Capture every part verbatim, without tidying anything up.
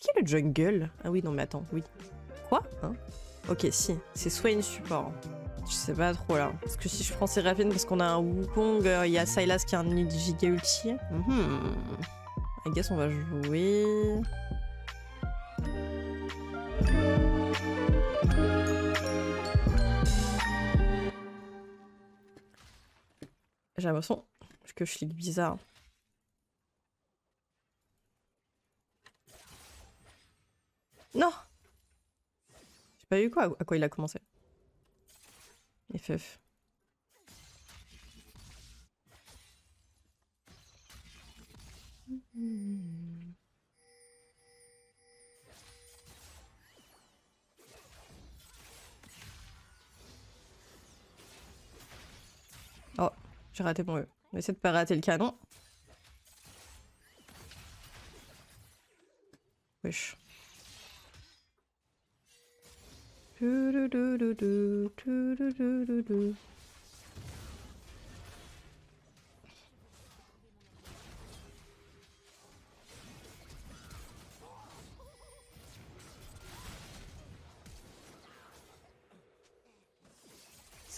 C'est qui le jungle? Ah oui, non mais attends, oui. Quoi hein? Ok, si. C'est Swain support. Je sais pas trop là. Parce que si je prends Seraphine parce qu'on a un Wukong, il euh, y a Sylas qui a un giga ulti. Mm-hmm. I guess on va jouer... J'ai l'impression que je suis bizarre. Non! J'ai pas eu quoi à quoi il a commencé. F F. Mmh. Oh, j'ai raté mon E. On essaie de pas rater le canon. Wesh. C'est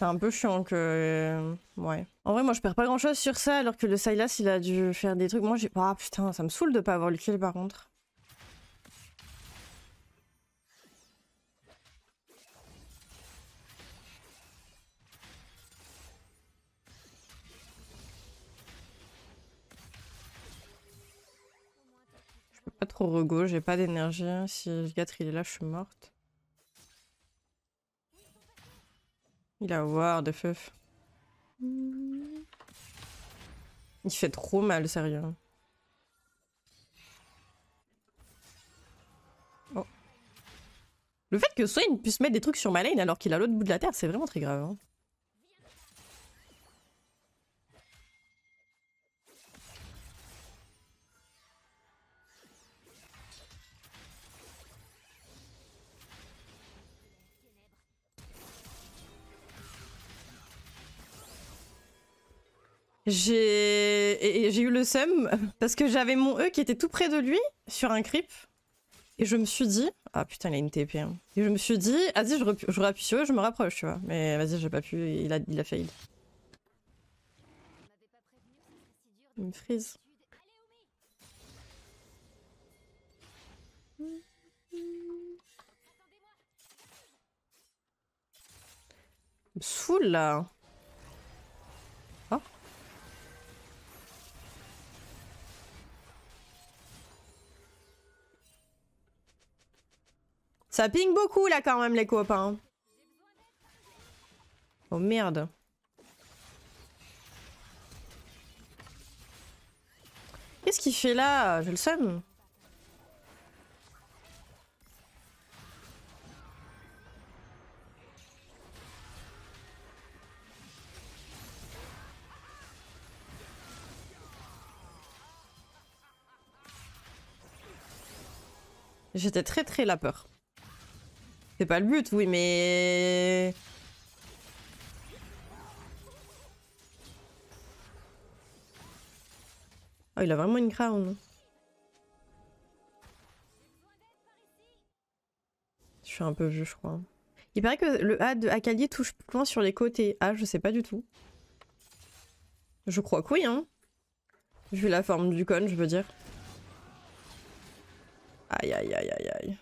un peu chiant que... Ouais. En vrai, moi je perds pas grand chose sur ça alors que le Sylas il a dû faire des trucs. Moi j'ai... Ah putain, ça me saoule de pas avoir le kill par contre. Pas trop rego, j'ai pas d'énergie. Si le gâtre il est là, je suis morte. Il a war de feu. Il fait trop mal, sérieux. Oh. Le fait que Swain puisse mettre des trucs sur ma lane alors qu'il a l'autre bout de la terre, c'est vraiment très grave. Hein. J'ai eu le seum parce que j'avais mon E qui était tout près de lui sur un creep et je me suis dit ah putain il a une T P hein. Et je me suis dit vas-y je, je rappuie sur eux, je me rapproche tu vois mais vas-y j'ai pas pu, il a, il a failli. Il me freeze. Il me saoule là. Ça ping beaucoup là quand même les copains. Oh merde. Qu'est-ce qu'il fait là? Je le somme. J'étais très très la peur. C'est pas le but, oui, mais... Oh, il a vraiment une crown. Je suis un peu vieux, je crois. Il paraît que le A de Akali touche plus loin sur les côtés. Ah, je sais pas du tout. Je crois que oui, hein. Vu la forme du cône, je veux dire. Aïe, aïe, aïe, aïe, aïe.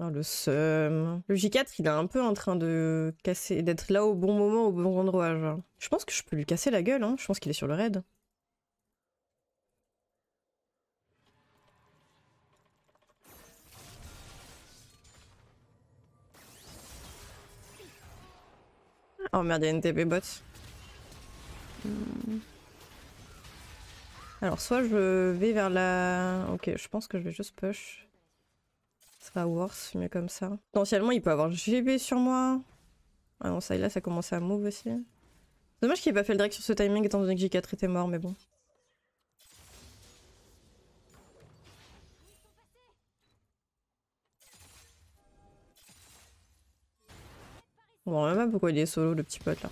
Non, le seum. Le J quatre, il est un peu en train de casser, d'être là au bon moment, au bon endroit. Genre. Je pense que je peux lui casser la gueule, hein. Je pense qu'il est sur le raid. Oh merde, il y a une T P bot. Alors, soit je vais vers la... Ok, je pense que je vais juste push. Ce sera worse, mieux comme ça. Potentiellement, il peut avoir G B sur moi. Ah non, ça et là, ça commence à move aussi. Dommage qu'il ait pas fait le drag sur ce timing, étant donné que J quatre était mort, mais bon. Bon, même pas pourquoi il est solo, le petit pote là.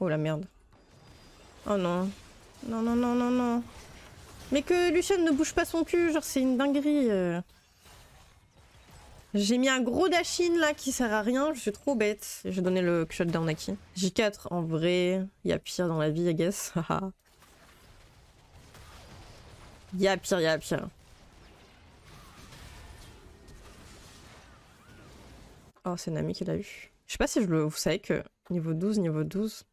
Oh la merde. Oh non. Non, non, non, non, non. Mais que Lucien ne bouge pas son cul, genre c'est une dinguerie. Euh... J'ai mis un gros dashin là qui sert à rien, je suis trop bête. J'ai donné le shutdown à qui? J quatre en vrai, il y a pire dans la vie, I guess. Il y a pire, il y a pire. Oh, c'est Nami qui l'a eu. Je sais pas si je le... Vous savez que niveau douze, niveau douze...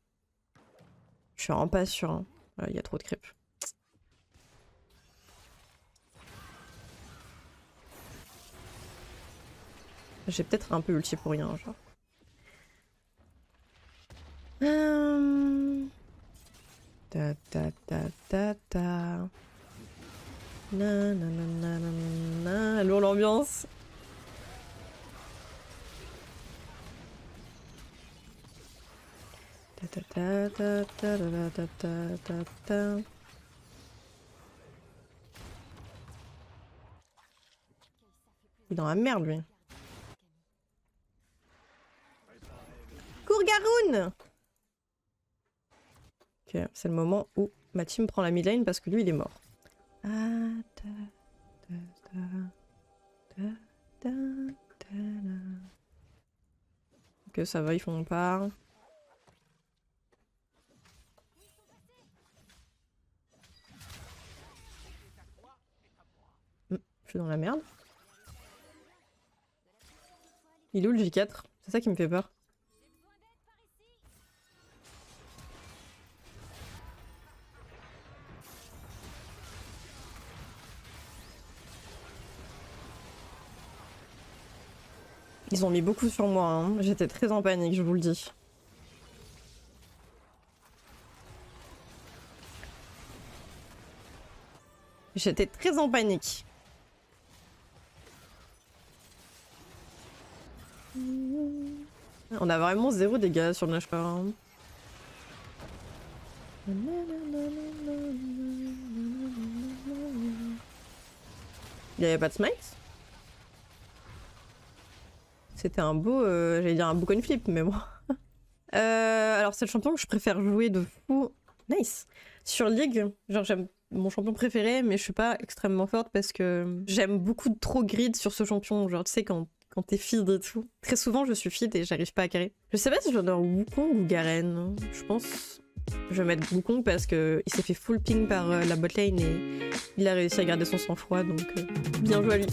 Je suis vraiment pas sûre. Hein. Il y a trop de creep. J'ai peut-être un peu ulti pour rien, genre. Hum... Ta ta ta ta ta... Na na na na na na... Lourd l'ambiance. Ta ta ta ta ta ta ta ta. Il est dans la merde, lui. Cours, Garoune! Ok, c'est le moment où ma team prend la mid lane parce que lui, il est mort. Ah, ta, ta, ta, ta, ta, ta, ta. Ok, ça va, ils font part. Mmh, je suis dans la merde. Il est où le J quatre? C'est ça qui me fait peur. Ils ont mis beaucoup sur moi, hein. J'étais très en panique, je vous le dis. J'étais très en panique. On a vraiment zéro dégâts sur le Nashorn. Il n'y avait pas de smite? C'était un beau, euh, j'allais dire un beau coin flip, mais bon. euh, alors c'est le champion que je préfère jouer de fou. Nice. Sur League, genre j'aime mon champion préféré, mais je suis pas extrêmement forte parce que j'aime beaucoup trop grid sur ce champion. Genre tu sais quand, quand t'es feed et tout. Très souvent je suis feed et j'arrive pas à carrer. Je sais pas si je dois Wukong ou Garen. Je pense je vais mettre Wukong parce que il s'est fait full ping par euh, la botlane et il a réussi à garder son sang-froid, donc euh, bien joué à lui.